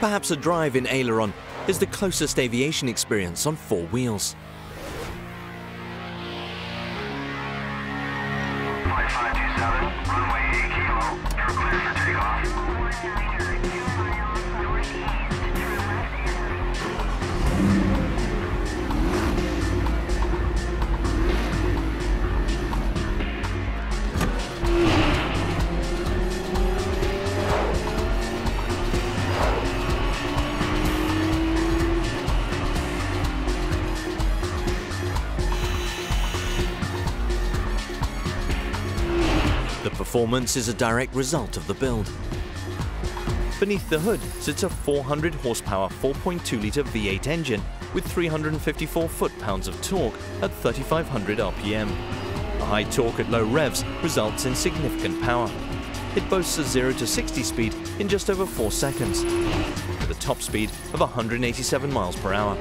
Perhaps a drive in Aileron is the closest aviation experience on four wheels. The performance is a direct result of the build. Beneath the hood sits a 400 horsepower 4.2 litre V8 engine with 354 foot-pounds of torque at 3,500 RPM. A high torque at low revs results in significant power. It boasts a 0 to 60 speed in just over 4 seconds, with a top speed of 187 miles per hour.